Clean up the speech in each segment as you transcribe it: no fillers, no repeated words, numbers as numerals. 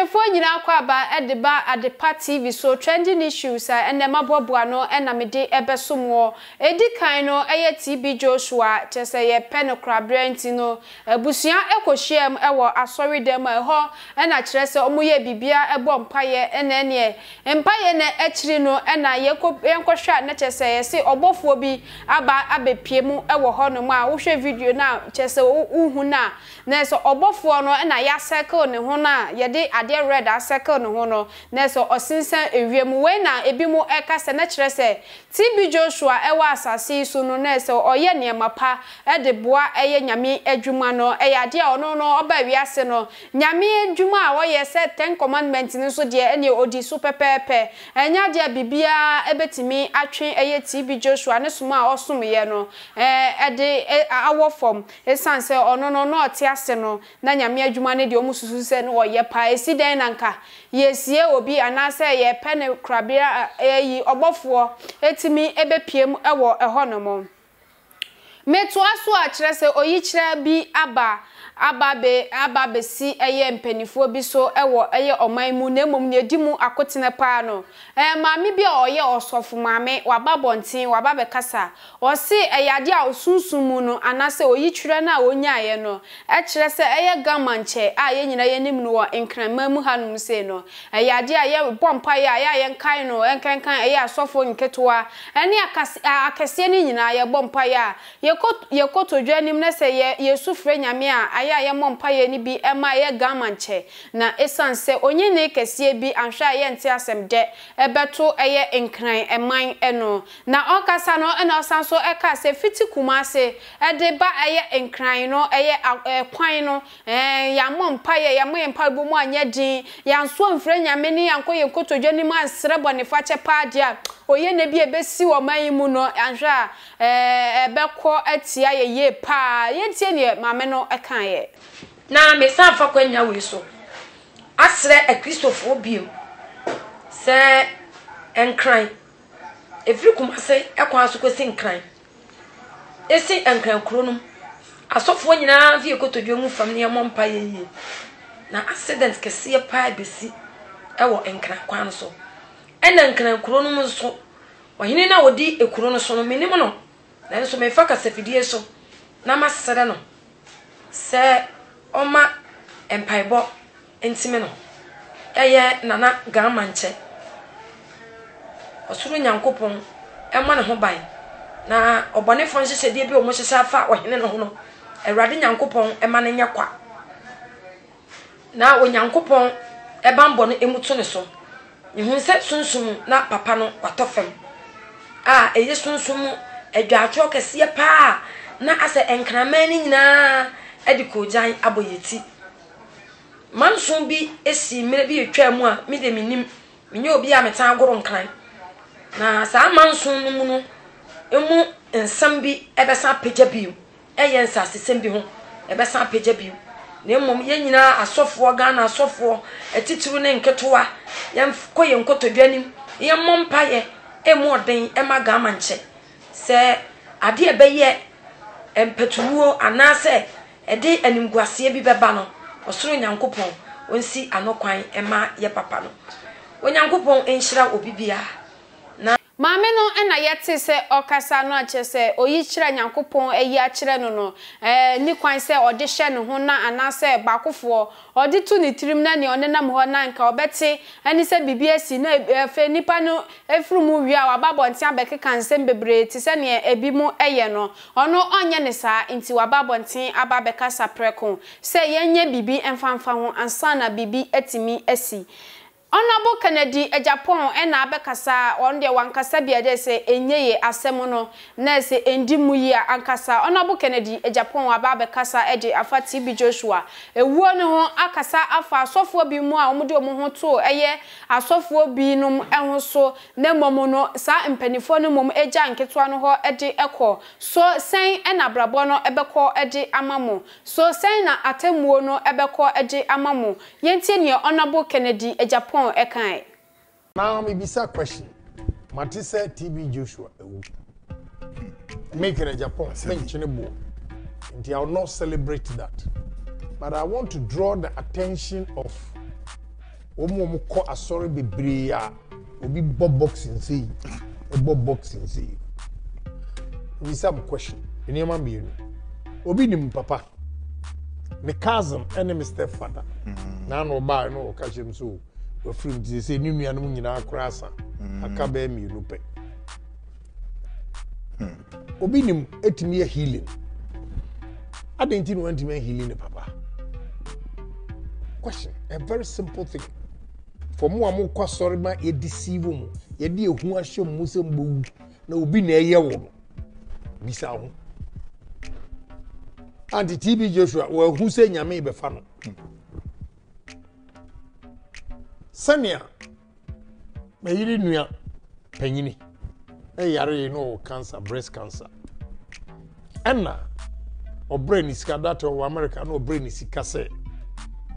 Ahwefo nyina kwa ba Adepa TV so trending issues and mabobwa no na mede ebesomwo edikan no eye TB Joshua chese ye pen okra brenti no busua ekoshiam ewo asori dem eho na kirese omuye bibia ebo mpaye enene mpaye na echiri no na yenkohwa na chese ye si obofo bi aba abepiemu ewo ho no ma wohwe video na chese uhu na so obofo no na ya circle ne ho na yede ade red a circle no ho no na so osinsan ewiemu we na ebimu eka se na kirese TB Joshua ewa asasi so no na so oye ne mapa ede boa eye nyame adwuma no eyade a ono no oba wiase no nyame adwuma a oye se 10 commandments ni so de ene odi so pepepe enya de bibia ebetimi atwe eye TB Joshua ne suma a osumye no ede awo form esan se ono no no otia se no na nyame adwuma ne de omususu se no oye pa esi den nanka yesie obi anase ye pene krabia eyi obofo etimi ebepiem ewo ehonomo meto aso a kire se oyi kire bi aba be si eye mpanifo bi so ewo eye oman mu na emom ne di mu akotene pa no maami bi oye osofo maami wababontin wababe kasa o si eyade a osunsun mu no anase oyi kire na onyaaye no e kire se eye gamanche a ye nyina ye nim no wo enkrama mu hanum se no eyade a ye bompa ya ya ye nkan no enkankan eye asofo nketoa ene akase ni nyina ye bompa ya yekotodwanim na se ye yesufre nyame a ayaye mompa ye ni bi ema ye gamanche na esanse onye ne kese bi anhwa ye nti asemde ebeto eye enkran eman eno na okasa no eno sanso eka se fiti kumase edeba eye enkran no eye kwan no ya mompa ye ya mompa bo mu anya din ya nso mfre nyame ni yanko yekotodwanim ansre bonifa chepa dia oye ne bi ebesi wo man mu no anhwa ebekọ atia ye ye pa ye ntie ne mame no ekan ye na me san fa kwanya we so asre e Christopher obiu se enkran efri kumase ekwan aso kwesi enkran esi enkran kro no asofo nyina vie kotodwe mu fam ne mompa ye ye na accident kese ye pa besi ewo enkran kwan so ena enkran kro no so ohine na odi ekro no so no menim no na nso me fa kasafidie so na masere no se oma empaibo entime no eye nana gamanche osuru nyankopon ema ne ho ban na obone fon hyehyede bi omo hyehya fa ohene no ho no ewrade nyankopon ema ne nyakwa na onyankopon ebambo no emuto ne so ehunse sunsum na papa no watofem a eye sunsum edwatwo kese pa na ase enkramani nyina edikojan aboyeti mansun bi esi mere bi etwa mu a mede minim menye obi a metan agoro nkran na sa mansun no mu no emu ensam bi ebesa pagya bi eye nsasesem bi ho ebesa pagya bi na emmom ye nyina asofo Ghana asofo etitiru ne nketoa yem koye nkotodwanim yem mompa ye emu oden ema gamanche se ade ebeye empetuo anase ede animguase bi beba no osoro nyankopon onsi anokwan ema ye papa no onyankopon enhyira obibia na maame no na yete se okasa no achese oyi kire nyankopon eyi akire no no ni kwan se ode hye ne ho na anase bakofo ode tu ni tirim na ne one nam ho na nka obete ani se bibia si na fe nipa no efrumu wi a wababonti abeke kansem bebre ti se ne ebi mu eye no ono onye ne sa nti wababonti ababeka saprekon se yenye bibi emfanfa ho ansa na bibi etimi esi Honorable Kennedy Agyapong na abekasa on de wankasa bia de se enye ye asem no na se endimu ye ankasa Honorable Kennedy Agyapong ababekasa eje afa TB Joshua ewuo ne ho akasa afa asofo bi mu a omde omo ho to eye asofo bi num eho so na momo no sa empanifo no mom eja anketo ano ho eje ekọ so sen na brabo no ebekọ eje amamo so sen na atemuo no ebekọ eje amamo yentie ne Honorable Kennedy Agyapong now me bisa question. Mati said TB Joshua make it a Japan and I will not celebrate that, but I want to draw the attention of Omo ko asori bebre a obi bob boxing say bob boxing say we some question any man be you obi nim papa me cousin and my stepfather na no ba no ka chem so we from dey say ni nua no nyina akrasa aka ba mi no pe obi nim etimi healing adenti no antimi healing papa question a very simple thing for mo am ko sorry ma e deceive mo ye de ehu ahye mo se mbo na obi na eye wo bisa ho and TB Joshua wo hu se nyame be fa no sania me yiri nua panyini e yare no cancer breast cancer enna o brain sika that o America no brain sika se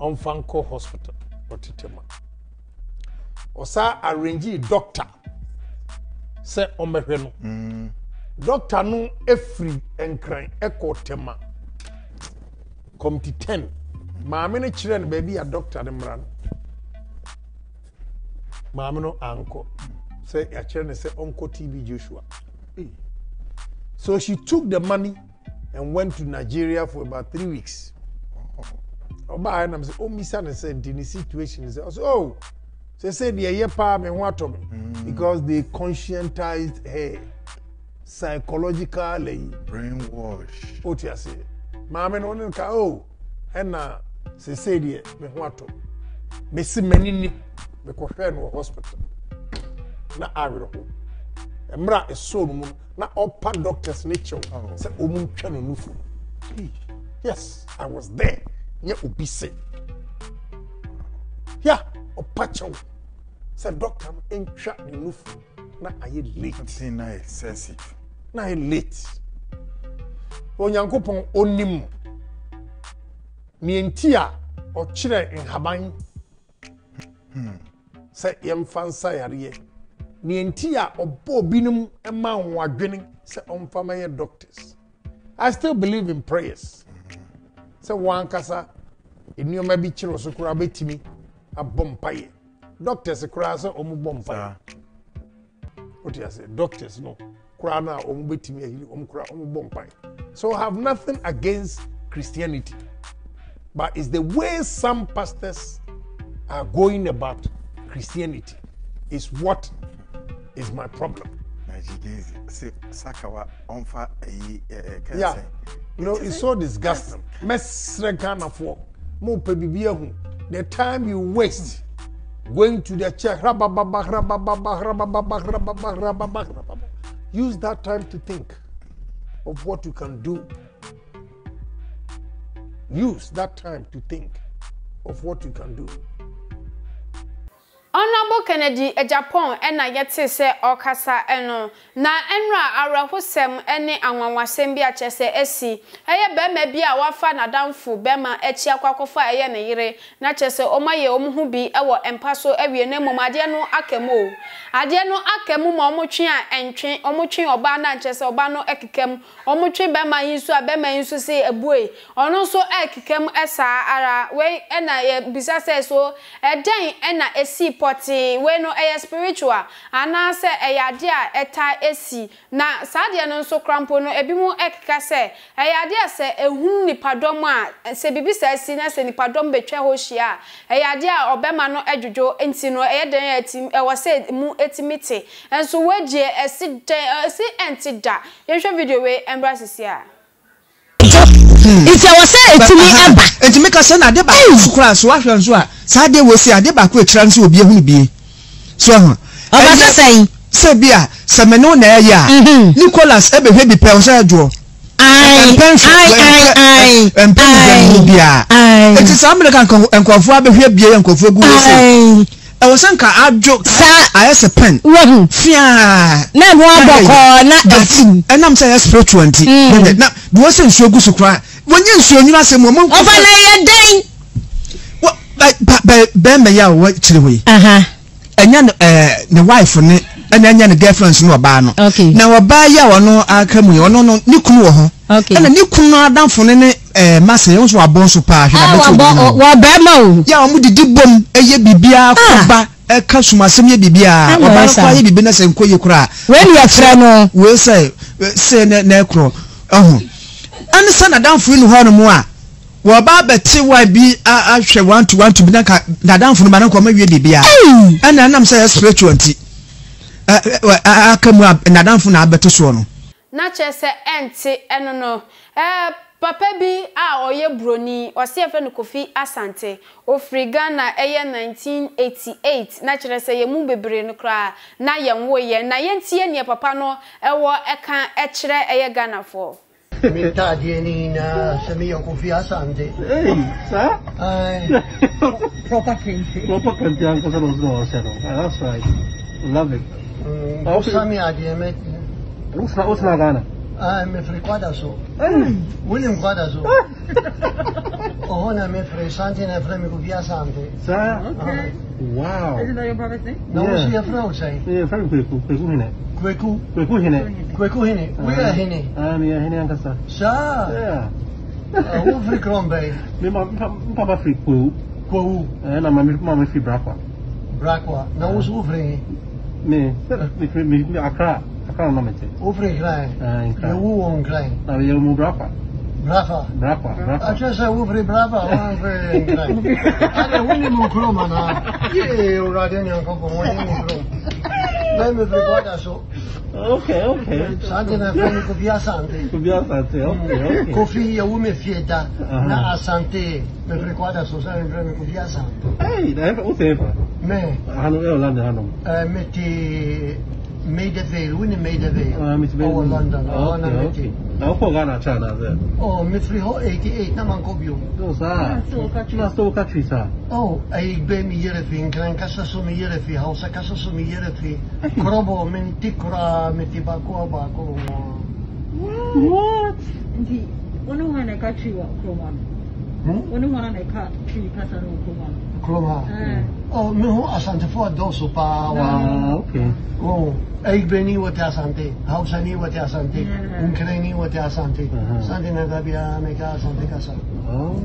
on Fanko Hospital or Titema. Osa arrange doctor. Say on Beheno. Doctor no every and crying echo tema. Come to 10. My many children baby a doctor them run. My no uncle. Say a children say Uncle TB Joshua. So she took the money and went to Nigeria for about 3 weeks. Oba and I'm saying, oh, my son is in the situation. I said, oh, they said, because they conscientized her psychologically. Brainwash. What you say? My man, oh, and they said, I see many people in the hospital. Na am Emra is so, na upper doctor's nature. Say, yes, I was there. Nye obise. Yeah, opacho. Say doctor ain't trapped in the food. Now are you late? Now excessive. Now you late. Onyankopon onim. Nientia or chire in Haban. Say yam fansa yare. Nientia or bo binum emma wagwini. Say umfamaya doctors. I still believe in prayers. Say one kasa, inyo maybe chiro sukura betimi a bompaye. Doctors kura sa omu bompaye. What do you say? Doctors no kura na omu betimi hili omu kura omu bompaye. So I have nothing against Christianity, but it's the way some pastors are going about Christianity is what is my problem. Yeah. You know, it's so disgusting. The time you waste going to the church, use that time to think of what you can do. Use that time to think of what you can do. Honorable Kennedy Agyapong ena yete se okasa eno na enra arahosem ene anwanwasem bia chese esi eye bema bia wafa na danfo bema echi akwakofa eye ne yire na chese omaye omhu bi ewo empaso ewie na mumade no akemo ade no akemu ma omutwe a entwe omutwe oba na chese oba no ekikem omutwe bema yisu a bema yisu se ebue ono so ekikem esa ara we ena ye bisase so eden ena esi poti we no eye spiritual ana se eyade a eta esi na saade no so krampo no ebimu ekka se eyade se ehun nipadom a se bibisa esi na se nipadom betwa ho hia eyade a obema no ejujo enti no eyeden eti ewo se mu etimite enso wagye esi esi enti da yehwe video we embrace ya Iti awase etimi eba. Enti meka se na Adepa sukura so ahwe nzo a saade we se Adepa ko etira nzo obi ehunu bi. So ho. Abasa sai se bia se meno na ye a Nicholas ebehwe bi pe so adwo. Ai bia. Enti samle kan enkwafo abehwe bia enkwafo gu so. I was saying, I joke, sir. I have a pen. What? Fear. Now, one book, not the thing. And I'm saying, spirituality. Now, wasn't so good to cry. When you're so, you must say, Mom, over a day. What? But, Ben, may I watch the way? And then, the wife on it. and then the difference no abano. Okay. Now a buyer or no akamu or no nuclear. Okay. And a new kuna down for any massey also a bon super. Yeah, I'm with the deep bomb a ye bibia ba a customer semi bibia or by the business and koyukra. When you are friend will say necro. Oh, and the son are down for you no more. Wababa TYB I want to be like that down for the man come with the beer. And I'm saying spiritual tea. I come up and I down for Nabato Swano. Natchez say, Auntie, I don't know. Papa bi a oye broni o se efe no Kofi Asante ofri Ghana eye 1988 na kire se ye mu bebere no kra na ye wo ye na ye ntie ne papa no ewo eka e kire eye Ghana fo mi ta die ni na se mi Kofi Asante sa proper kente an ko no se no that's right love it o sami adieme usna Ghana I'm a free quadaso. William Quadaso. Oh, I'm a free Santi and a friend who via Santi. Sir? Wow. Is it not your brother's name? No, it's your friend, say. Yeah, very quickly. Quickly. I'm your Henny and Cassa. Sir? Yeah. Who free Crombay? Papa free Poo. Poo. And I'm Mamma free Braqua. Braqua. Now, who's who free? Me. I cry. Okay. Sante. Kofi ume fieta na asante me frequata so sempre Kofi Asante. Hey, dai o tempo. Me. Hanu e Holanda hanu. Metti Made a veil. Oh, London. Okay. Now for Ghana, China. Oh, Mifriho 88, Namankobio. No, sir. So, oh, I blame Yerefi in Clan Casasumi Yerefi, House Casasumi Yerefi, Krobo, Mintikra, Mitibaco, Baco. What? One I got you, Kroman. One I got you, Casano Kroman. Kroman. Oh, no, Asante for Dosu Power. Okay. Oh. Ik ben niet wat je asante, Hausa niet wat je asante, Oekraïne niet wat je asante. Santi net heb je aan elkaar asante kassa. Oh,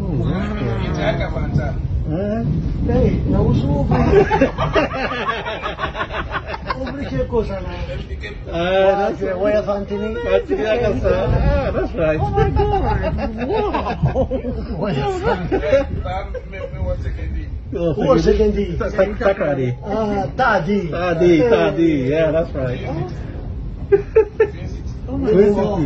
nee, nou zo. Overige cosa nou. Dat is waar je Santi niet. Dat is right. Oh my God. Wow. Waar je Santi. Who was second D? Takadi. Ah, Tadi. Yeah, that's right. Oh my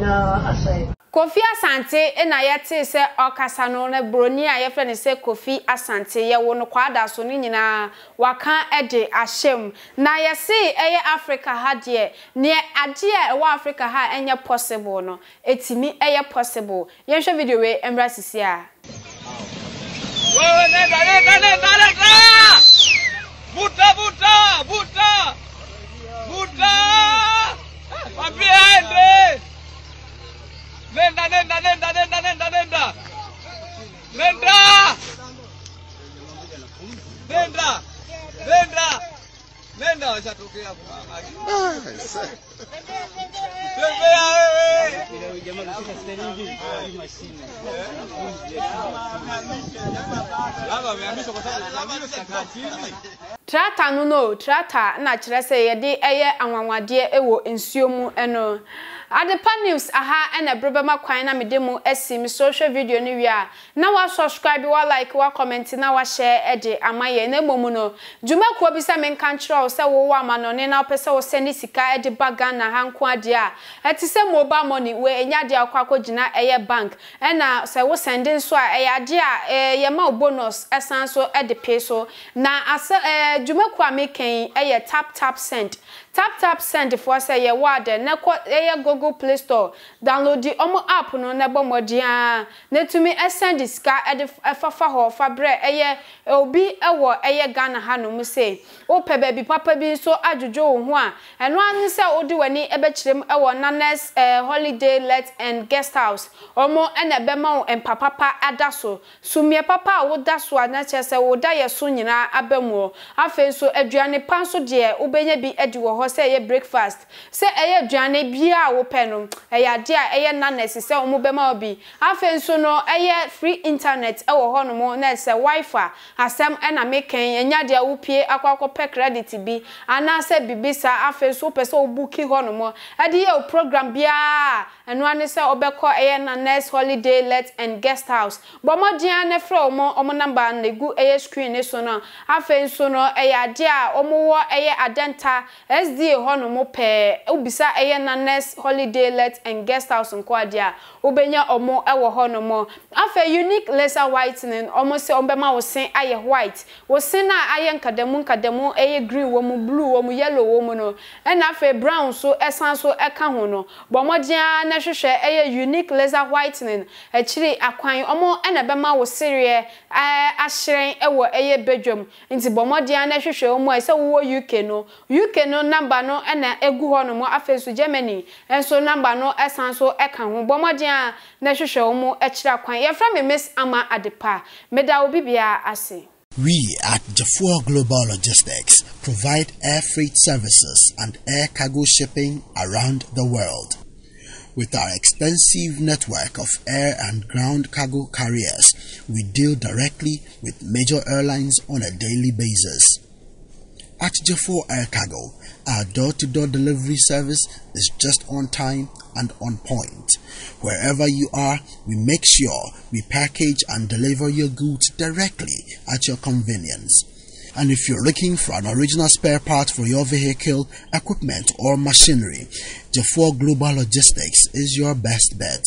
God. Kofi Asante na yete se okasa no na broni a yefre ne se Kofi Asante ye wo no kwada so ni nyina waka ede ahyem na yesi eye Africa ha de ne ade e wo Africa ha enye possible no etimi eye possible ye hwe video we emra sisi a Trata na kire se ye de eye anwanwade ewo nsuomu eno Adepa news aha ena brobema kwan na medemu esi mi social video ni wia na wa subscribe wa like wa comment na wa share ede amaye na momu no juma ko bi se men kan kire o se wo wa ma no ne na opese wo se ni sika ede baga na hanko ade a eti se mobile money we enya de akwa ko jina eye bank ena se wo sending so a eye ade a ye ma bonus esan so ede pay so na asa Juma King, a tap send. Tap send for say a water, na Google Play Store. Download the Omo app no nebo modia. Ne to me a send this car at the Fafaho Fabre, a obi a war, a Ghana Hanum say. O Pebby Papa be so adjo one. And one say o do any a betrim our Nest Holiday Let and Guest House. Omo and a bemo and Papa Adaso. Sumia Papa would that's what Natchez would die soon in our abemo. Afen so aduane pan so de obenya bi edi wo ho se ye breakfast se eye aduane bia wo penu eye ade a eye na necessary omo be ma obi afen so no eye free internet e wo ho no mo na se wifi asem e na meken enya de a wo pie akwa credit bi ana se bibisa afen so pese wo book ho no mo ade ye program bia eno ane se obekọ eye na Nest Holiday Let and Guest House bo mo dia ne fro mo omo number na egu eye screen so no afen so no eya dia omuwo eye adenta sda hono mo pe ubisa eye na Nest Holiday Let and Guest House nko adia obenya omo ewo hono mo afa unique laser whitening omo se ombema wo sen aye white wo sen na aye nkadamu eye green wo mu blue wo mu yellow wo mu no na afa brown so esan so eka ho no bomodian na hwehwe eye unique laser whitening echiri akwan omo na bema wo serie ahyiren ewo eye bedwom nti bomodian na hwehwe omo ese wo UK no number no na egu hono mo afeso Germany enso number no esan so eka ho bomodian na hwehwe omo ekira kwan ye fra me Miss Ama Adepa meda obi bia ase. We at J4 Global Logistics provide air freight services and air cargo shipping around the world. With our extensive network of air and ground cargo carriers, we deal directly with major airlines on a daily basis. At J4 Air Cargo, our door-to-door delivery service is just on time and on point. Wherever you are, we make sure we package and deliver your goods directly at your convenience. And if you're looking for an original spare part for your vehicle, equipment or machinery, J4 Global Logistics is your best bet.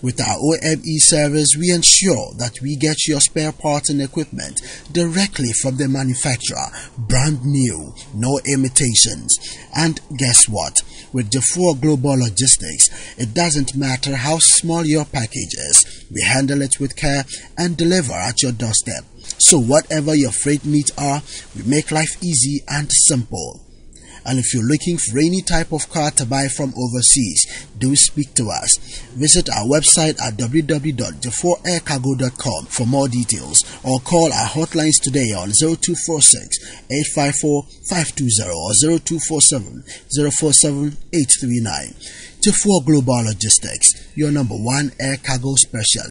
With our OME service, we ensure that we get your spare parts and equipment directly from the manufacturer, brand new, no imitations. And guess what? With J4 Global Logistics, it doesn't matter how small your package is, we handle it with care and deliver at your doorstep. So whatever your freight needs are, we make life easy and simple. And if you're looking for any type of car to buy from overseas, do speak to us. Visit our website at www.jefforeaircargo.com for more details, or call our hotlines today on 0246 854 520 or 0247 047 839. J4 Global Logistics, your number one air cargo specialist.